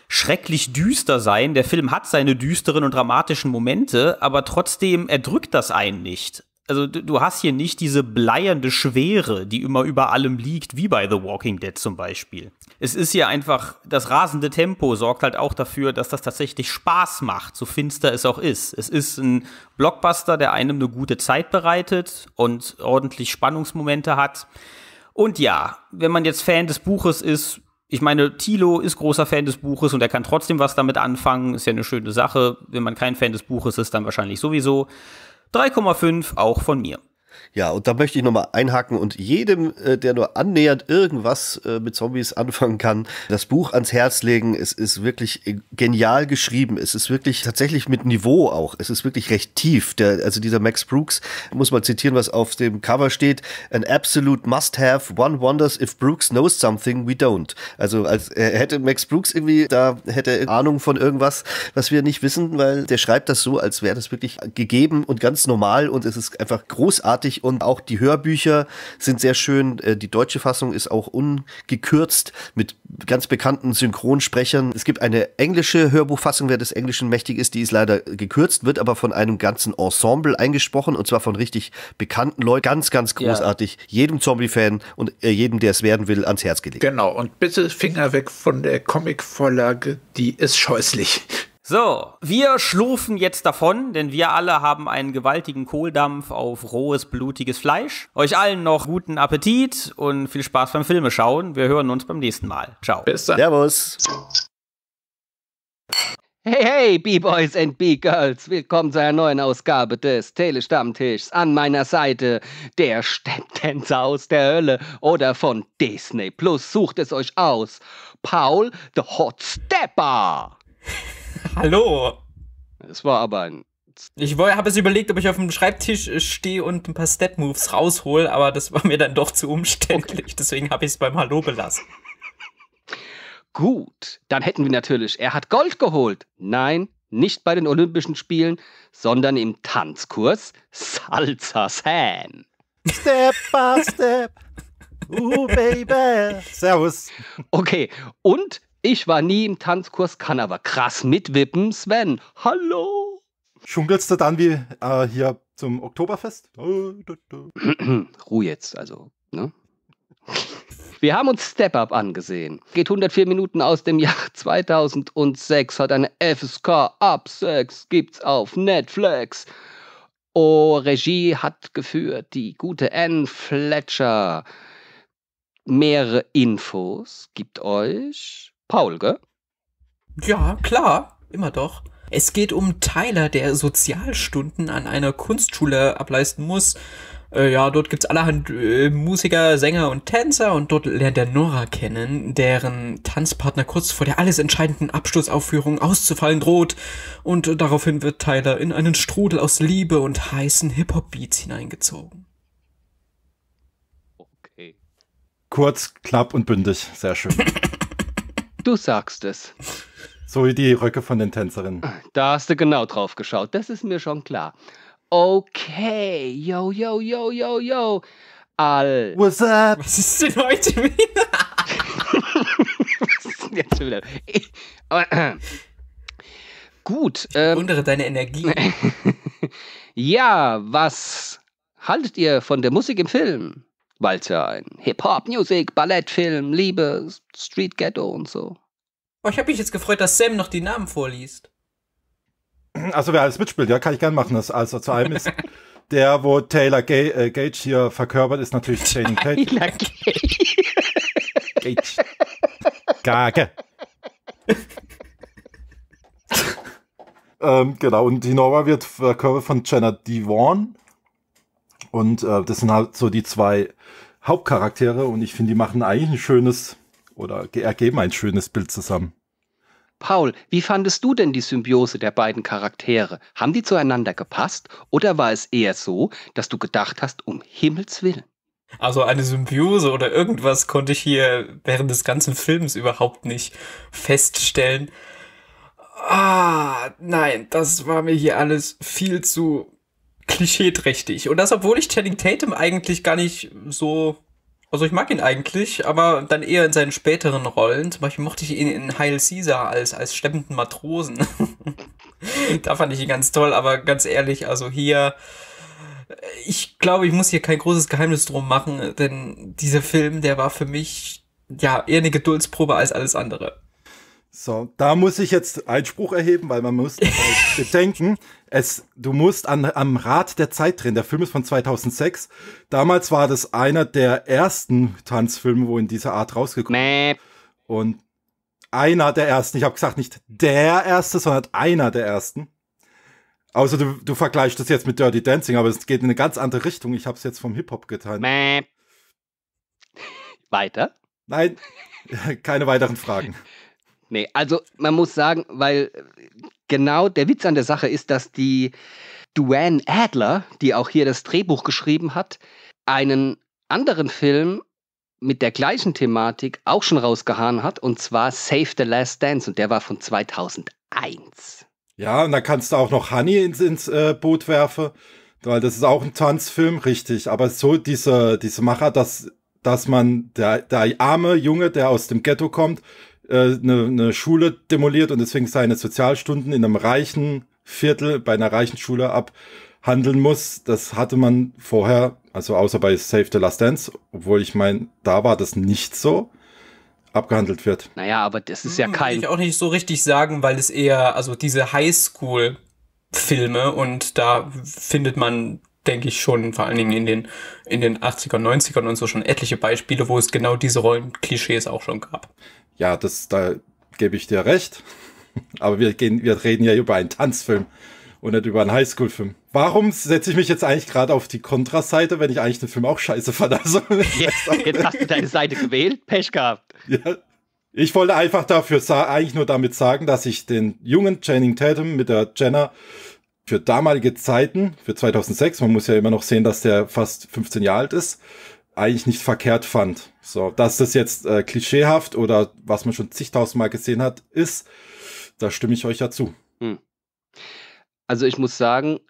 schrecklich düster sein. Der Film hat seine düsteren und dramatischen Momente, aber trotzdem erdrückt das einen nicht. also du, du hast hier nicht diese bleiernde Schwere, die immer über allem liegt, wie bei The Walking Dead zum Beispiel. Es ist hier einfach, das rasende Tempo sorgt halt auch dafür, dass das tatsächlich Spaß macht, so finster es auch ist. Es ist ein Blockbuster, der einem eine gute Zeit bereitet und ordentlich Spannungsmomente hat. Und ja, wenn man jetzt Fan des Buches ist, ich meine, Thilo ist großer Fan des Buches und er kann trotzdem was damit anfangen. Ist ja eine schöne Sache. Wenn man kein Fan des Buches ist, dann wahrscheinlich sowieso. drei Komma fünf auch von mir. Ja, und da möchte ich nochmal einhaken und jedem, der nur annähernd irgendwas mit Zombies anfangen kann, das Buch ans Herz legen. Es ist wirklich genial geschrieben. Es ist wirklich tatsächlich mit Niveau auch. Es ist wirklich recht tief. Der, also dieser Max Brooks, muss man zitieren, was auf dem Cover steht. An absolute must-have. One wonders if Brooks knows something we don't. Also als hätte Max Brooks irgendwie, da hätte er Ahnung von irgendwas, was wir nicht wissen, weil der schreibt das so, als wäre das wirklich gegeben und ganz normal und es ist einfach großartig. Und auch die Hörbücher sind sehr schön. Die deutsche Fassung ist auch ungekürzt mit ganz bekannten Synchronsprechern. Es gibt eine englische Hörbuchfassung, wer des Englischen mächtig ist, die ist leider gekürzt, wird aber von einem ganzen Ensemble eingesprochen und zwar von richtig bekannten Leuten. Ganz, ganz großartig. Ja. Jedem Zombie-Fan und äh, jedem, der es werden will, ans Herz gelegt. Genau. Und bitte Finger weg von der Comic-Vorlage, die ist scheußlich. So, wir schlurfen jetzt davon, denn wir alle haben einen gewaltigen Kohldampf auf rohes, blutiges Fleisch. Euch allen noch guten Appetit und viel Spaß beim Filme schauen. Wir hören uns beim nächsten Mal. Ciao. Bis dann. Servus. Hey, hey, B-Boys and B-Girls. Willkommen zu einer neuen Ausgabe des Tele-Stammtischs. An meiner Seite der Stepptänzer aus der Hölle oder von Disney Plus. Sucht es euch aus. Paul, the Hot Stepper. Hallo. Es war aber ein... Ich habe es überlegt, ob ich auf dem Schreibtisch stehe und ein paar Step-Moves raushole, aber das war mir dann doch zu umständlich, okay. Deswegen habe ich es beim Hallo belassen. Gut, dann hätten wir natürlich, er hat Gold geholt. Nein, nicht bei den Olympischen Spielen, sondern im Tanzkurs Salsa Sam. Step by Step, ooh baby, servus. Okay, und... Ich war nie im Tanzkurs, kann aber krass mitwippen. Sven, hallo. Schunkelst du dann wie äh, hier zum Oktoberfest? Ruhe jetzt, also. Ne? Wir haben uns Step Up angesehen. Geht hundertvier Minuten aus dem Jahr zweitausendsechs, hat eine F S K ab sechs, gibt's auf Netflix. Oh, Regie hat geführt die gute Anne Fletcher. Mehrere Infos gibt euch... Paul, gell? Ja, klar, immer doch. Es geht um Tyler, der Sozialstunden an einer Kunstschule ableisten muss. Äh, ja, dort gibt's allerhand äh, Musiker, Sänger und Tänzer und dort lernt er Nora kennen, deren Tanzpartner kurz vor der alles entscheidenden Abschlussaufführung auszufallen droht. Und äh, daraufhin wird Tyler in einen Strudel aus Liebe und heißen Hip-Hop-Beats hineingezogen. Okay. Kurz, knapp und bündig, sehr schön. Du sagst es. So wie die Röcke von den Tänzerinnen. Da hast du genau drauf geschaut, das ist mir schon klar. Okay, yo, yo, yo, yo, yo. All. What's up? Was ist denn heute wieder? Was ist denn jetzt schon wieder? Ich, äh, gut. Ich wundere ähm, deine Energie. Ja, was haltet ihr von der Musik im Film? Weil es ja ein Hip-Hop, Music, Ballett, Film, Liebe, Street Ghetto und so. Oh, ich habe mich jetzt gefreut, dass Sam noch die Namen vorliest. Also wer alles mitspielt, ja, kann ich gern machen. Das. Also zu einem ist der, wo Taylor Gage, äh, Gage hier verkörpert, ist natürlich Channing Tatum. Taylor Gage. Gage. Gage. ähm, genau, und die Nora wird verkörpert von Jenna Dewan. Und äh, das sind halt so die zwei Hauptcharaktere und ich finde, die machen eigentlich ein schönes oder ergeben ein schönes Bild zusammen. Paul, wie fandest du denn die Symbiose der beiden Charaktere? Haben die zueinander gepasst oder war es eher so, dass du gedacht hast, um Himmels Willen? Also eine Symbiose oder irgendwas konnte ich hier während des ganzen Films überhaupt nicht feststellen. Ah, nein, das war mir hier alles viel zu... klischeeträchtig. Und das, obwohl ich Channing Tatum eigentlich gar nicht so... Also ich mag ihn eigentlich, aber dann eher in seinen späteren Rollen. Zum Beispiel mochte ich ihn in Heil Caesar als, als schleppenden Matrosen. Da fand ich ihn ganz toll, aber ganz ehrlich, also hier... ich glaube, ich muss hier kein großes Geheimnis drum machen, denn dieser Film, der war für mich ja eher eine Geduldsprobe als alles andere. So, da muss ich jetzt Einspruch erheben, weil man muss bedenken, es, du musst an, am Rad der Zeit drehen. Der Film ist von zweitausendsechs. Damals war das einer der ersten Tanzfilme, wo in dieser Art rausgekommen ist. Und einer der ersten. Ich habe gesagt, nicht der erste, sondern einer der ersten. Außer du, du vergleichst das jetzt mit Dirty Dancing, aber es geht in eine ganz andere Richtung. Ich habe es jetzt vom Hip-Hop getan. Mäh. Weiter? Nein, keine weiteren Fragen. Nee, also man muss sagen, weil genau der Witz an der Sache ist, dass die Duane Adler, die auch hier das Drehbuch geschrieben hat, einen anderen Film mit der gleichen Thematik auch schon rausgehauen hat, und zwar Save the Last Dance, und der war von zweitausendeins. Ja, und da kannst du auch noch Honey ins, ins äh, Boot werfen, weil das ist auch ein Tanzfilm, richtig. Aber so diese, diese Macher, dass, dass man der, der arme Junge, der aus dem Ghetto kommt, Eine, eine Schule demoliert und deswegen seine Sozialstunden in einem reichen Viertel bei einer reichen Schule abhandeln muss. Das hatte man vorher, also außer bei Save the Last Dance, obwohl ich meine, da war das nicht so, abgehandelt wird. Naja, aber das ist ja kein... Kann ich auch nicht so richtig sagen, weil es eher, also diese Highschool-Filme, und da findet man, denke ich, schon vor allen Dingen in den, in den achtzigern, neunzigern und so schon etliche Beispiele, wo es genau diese Rollenklischees auch schon gab. Ja, das, da gebe ich dir recht. Aber wir gehen, wir reden ja über einen Tanzfilm und nicht über einen Highschool-Film. Warum setze ich mich jetzt eigentlich gerade auf die Kontraseite, wenn ich eigentlich den Film auch scheiße fand? Also, jetzt, jetzt hast du deine Seite gewählt, Pech gehabt. Ja. Ich wollte einfach dafür eigentlich nur damit sagen, dass ich den jungen Channing Tatum mit der Jenna für damalige Zeiten, für zweitausendsechs, man muss ja immer noch sehen, dass der fast fünfzehn Jahre alt ist, eigentlich nicht verkehrt fand. So, dass das jetzt äh, klischeehaft oder was man schon zigtausendmal gesehen hat, ist, da stimme ich euch ja zu. Hm. Also ich muss sagen,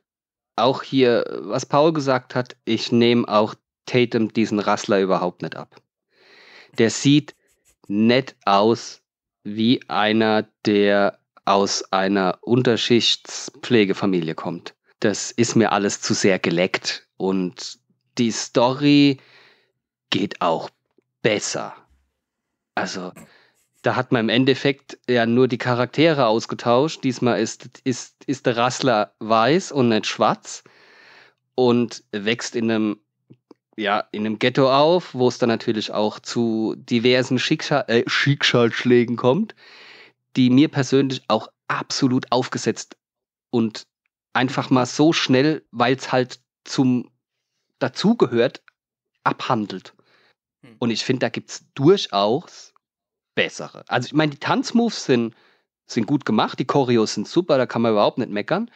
auch hier, was Paul gesagt hat, ich nehme auch Tatum diesen Rassler überhaupt nicht ab. Der sieht nett aus wie einer, der aus einer Unterschichtspflegefamilie kommt. Das ist mir alles zu sehr geleckt, und die Story geht auch besser. Also, da hat man im Endeffekt ja nur die Charaktere ausgetauscht. Diesmal ist, ist, ist der Rassler weiß und nicht schwarz und wächst in einem, ja, in einem Ghetto auf, wo es dann natürlich auch zu diversen Schicksal, äh, Schicksalsschlägen kommt, die mir persönlich auch absolut aufgesetzt und einfach mal so schnell, weil es halt zum dazugehört, abhandelt. Und ich finde, da gibt es durchaus bessere. Also ich meine, die Tanzmoves sind, sind gut gemacht, die Choreos sind super, da kann man überhaupt nicht meckern,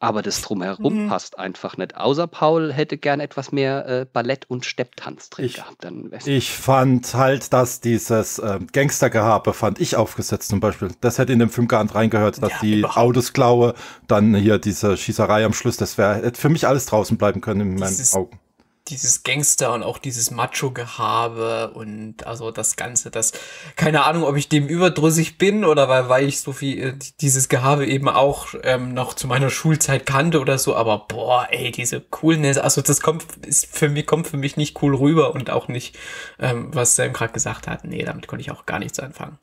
aber das Drumherum mhm. passt einfach nicht. Außer Paul hätte gern etwas mehr äh, Ballett- und Stepptanz drin ich, gehabt. Dann ich fand halt, dass dieses äh, Gangstergehabe fand ich aufgesetzt zum Beispiel. Das hätte in dem Film gar nicht reingehört, dass ja, die überhaupt. Autos klaue, dann hier diese Schießerei am Schluss, das wäre, hätte für mich alles draußen bleiben können in dieses meinen Augen. Dieses Gangster und auch dieses Macho-Gehabe und also das Ganze, das, keine Ahnung, ob ich dem überdrüssig bin oder weil, weil ich so viel dieses Gehabe eben auch ähm, noch zu meiner Schulzeit kannte oder so, aber boah, ey, diese Coolness, also das kommt, ist für mich, kommt für mich nicht cool rüber, und auch nicht, ähm, was Sam gerade gesagt hat, nee, damit konnte ich auch gar nichts anfangen.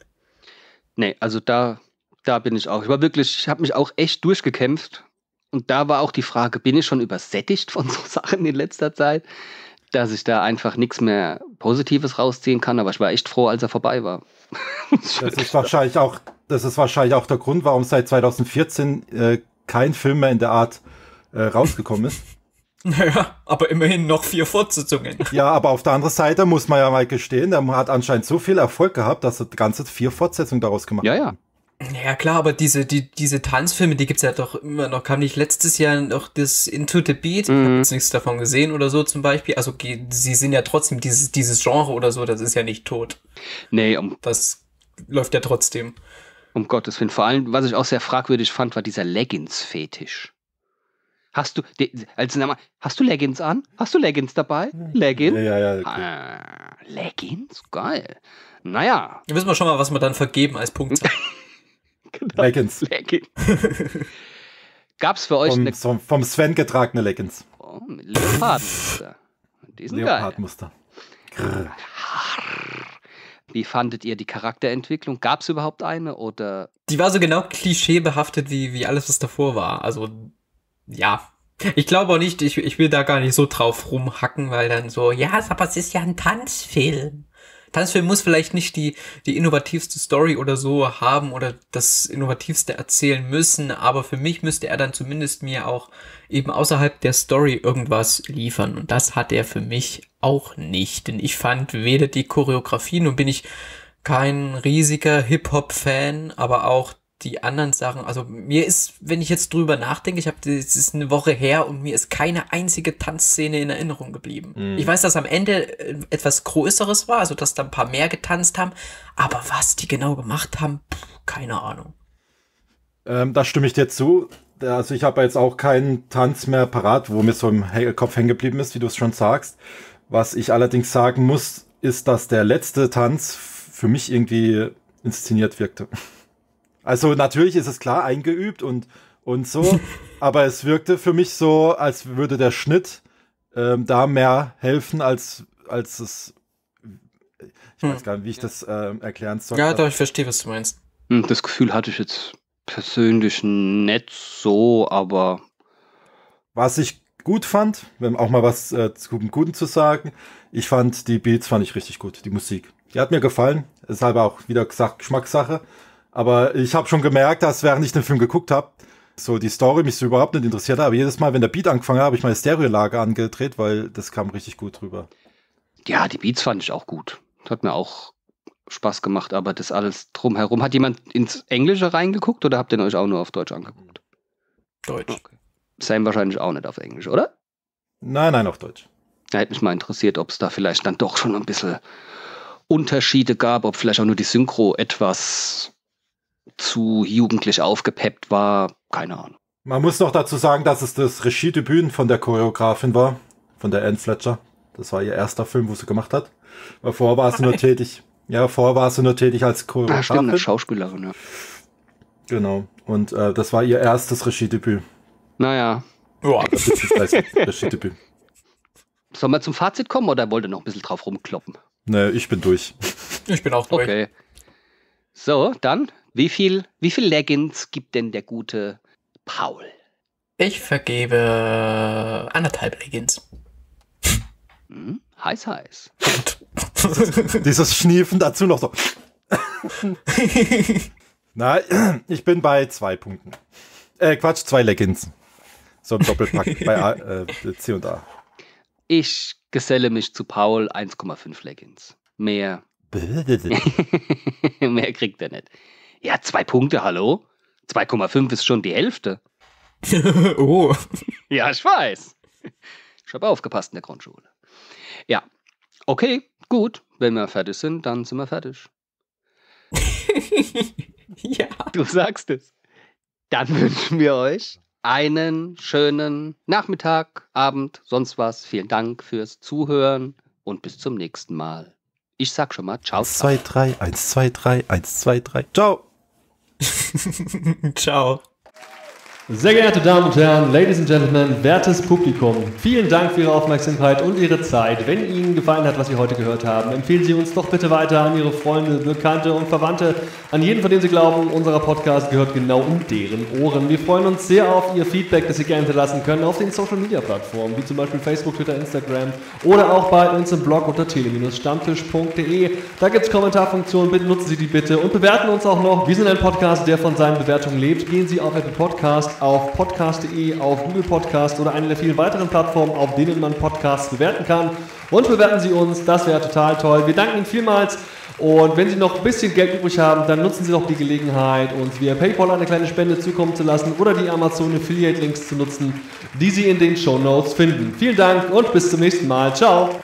Nee, also da, da bin ich auch, ich war wirklich, ich habe mich auch echt durchgekämpft. Und da war auch die Frage, bin ich schon übersättigt von so Sachen in letzter Zeit, dass ich da einfach nichts mehr Positives rausziehen kann. Aber ich war echt froh, als er vorbei war. Das ist wahrscheinlich auch, das ist wahrscheinlich auch der Grund, warum seit zweitausendvierzehn äh, kein Film mehr in der Art äh, rausgekommen ist. Naja, aber immerhin noch vier Fortsetzungen. Ja, aber auf der anderen Seite muss man ja mal gestehen, der hat anscheinend so viel Erfolg gehabt, dass er ganze vier Fortsetzungen daraus gemacht hat. Ja, ja. Ja klar, aber diese die diese Tanzfilme, die gibt's ja doch immer noch. Kam nicht letztes Jahr noch das Into the Beat? Mhm. Ich habe jetzt nichts davon gesehen oder so zum Beispiel. Also sie sind ja trotzdem dieses dieses Genre oder so, das ist ja nicht tot. Nee, um das läuft ja trotzdem. Um Gottes Willen. Vor allem, was ich auch sehr fragwürdig fand, war dieser Leggings-Fetisch. Hast du also hast du Leggings an? Hast du Leggings dabei? Leggings? Ja, ja, ja. Okay. Ah, Leggings? Geil. Naja. Da wissen wir schon mal, was wir dann vergeben als Punktzahl. Genau. Leggings. Leggings. Gab's für euch vom, eine... vom Sven getragene Leggings. um, Leopardenmuster. Die sind Leopardmuster. Geil. Wie fandet ihr die Charakterentwicklung? Gab es überhaupt eine? Oder? Die war so genau klischeebehaftet wie, wie alles, was davor war. Also, ja. Ich glaube auch nicht, ich, ich will da gar nicht so drauf rumhacken, weil dann so, ja, aber es ist ja ein Tanzfilm. Tanzfilm muss vielleicht nicht die, die innovativste Story oder so haben oder das Innovativste erzählen müssen, aber für mich müsste er dann zumindest mir auch eben außerhalb der Story irgendwas liefern. Und das hat er für mich auch nicht, denn ich fand weder die Choreografie, nun bin ich kein riesiger Hip-Hop-Fan, aber auch die anderen Sachen, also mir ist, wenn ich jetzt drüber nachdenke, ich habe, es ist eine Woche her und mir ist keine einzige Tanzszene in Erinnerung geblieben. Mhm. Ich weiß, dass am Ende etwas Größeres war, also dass da ein paar mehr getanzt haben, aber was die genau gemacht haben, pff, keine Ahnung. Ähm, da stimme ich dir zu. Also ich habe jetzt auch keinen Tanz mehr parat, wo mir so im Kopf hängen geblieben ist, wie du es schon sagst. Was ich allerdings sagen muss, ist, dass der letzte Tanz für mich irgendwie inszeniert wirkte. Also natürlich ist es klar eingeübt und, und so, aber es wirkte für mich so, als würde der Schnitt ähm, da mehr helfen, als, als es, ich weiß gar nicht, wie ich das äh, erklären soll. Ja, doch, ich verstehe, was du meinst. Das Gefühl hatte ich jetzt persönlich nicht so, aber... Was ich gut fand, wenn auch mal was äh, zum Guten zu sagen, ich fand die Beats fand ich richtig gut, die Musik. Die hat mir gefallen, ist halt auch wieder gesagt Geschmackssache. Aber ich habe schon gemerkt, dass während ich den Film geguckt habe, so die Story mich so überhaupt nicht interessiert hat. Aber jedes Mal, wenn der Beat angefangen hat, habe ich meine Stereolage angedreht, weil das kam richtig gut rüber. Ja, die Beats fand ich auch gut. Das hat mir auch Spaß gemacht, aber das alles drumherum. Hat jemand ins Englische reingeguckt oder habt ihr euch auch nur auf Deutsch angeguckt? Deutsch. Okay. Sam wahrscheinlich auch nicht auf Englisch, oder? Nein, nein, auf Deutsch. Da hätte mich mal interessiert, ob es da vielleicht dann doch schon ein bisschen Unterschiede gab, ob vielleicht auch nur die Synchro etwas zu jugendlich aufgepeppt war, keine Ahnung. Man muss noch dazu sagen, dass es das Regiedebüt von der Choreografin war, von der Anne Fletcher. Das war ihr erster Film, wo sie gemacht hat. Weil vorher war sie nur tätig. Ja, vorher war sie nur tätig als Choreografin. Ah, stimmt, als Schauspielerin, ja. Genau. Und äh, das war ihr erstes Regiedebüt. Naja. Boah, das ist das Regiedebüt. Sollen wir zum Fazit kommen oder wollt ihr noch ein bisschen drauf rumkloppen? Nee, ich bin durch. Ich bin auch durch. Okay. So, dann... Wie viel, wie viel Leggings gibt denn der gute Paul? Ich vergebe anderthalb Leggings. Hm, heiß, heiß. dieses, dieses Schniefen dazu noch so. Na, ich bin bei zwei Punkten. Äh, Quatsch, zwei Leggings. So ein Doppelpack bei A, äh, C und A. Ich geselle mich zu Paul, eins Komma fünf Leggings. Mehr. Mehr kriegt er nicht. Ja, zwei Punkte, hallo? zwei Komma fünf ist schon die Hälfte. Oh. Ja, ich weiß. Ich habe aufgepasst in der Grundschule. Ja, okay, gut. Wenn wir fertig sind, dann sind wir fertig. Ja. Du sagst es. Dann wünschen wir euch einen schönen Nachmittag, Abend, sonst was. Vielen Dank fürs Zuhören und bis zum nächsten Mal. Ich sag schon mal, ciao. eins, zwei, drei, eins, zwei, drei, eins, zwei, drei, ciao. Ciao. Sehr geehrte Damen und Herren, Ladies and Gentlemen, wertes Publikum, vielen Dank für Ihre Aufmerksamkeit und Ihre Zeit. Wenn Ihnen gefallen hat, was Sie heute gehört haben, empfehlen Sie uns doch bitte weiter an Ihre Freunde, Bekannte und Verwandte, an jeden, von dem Sie glauben, unser Podcast gehört genau in deren Ohren. Wir freuen uns sehr auf Ihr Feedback, das Sie gerne hinterlassen können auf den Social-Media-Plattformen, wie zum Beispiel Facebook, Twitter, Instagram oder auch bei uns im Blog unter tele Bindestrich stammtisch Punkt de. Da gibt es Kommentarfunktionen, bitte nutzen Sie die bitte und bewerten uns auch noch. Wir sind ein Podcast, der von seinen Bewertungen lebt. Gehen Sie auf Apple Podcast, auf podcast punkt de, auf Google Podcast oder eine der vielen weiteren Plattformen, auf denen man Podcasts bewerten kann. Und bewerten Sie uns, das wäre total toll. Wir danken Ihnen vielmals. Und wenn Sie noch ein bisschen Geld übrig haben, dann nutzen Sie doch die Gelegenheit, uns via PayPal eine kleine Spende zukommen zu lassen oder die Amazon Affiliate Links zu nutzen, die Sie in den Shownotes finden. Vielen Dank und bis zum nächsten Mal. Ciao!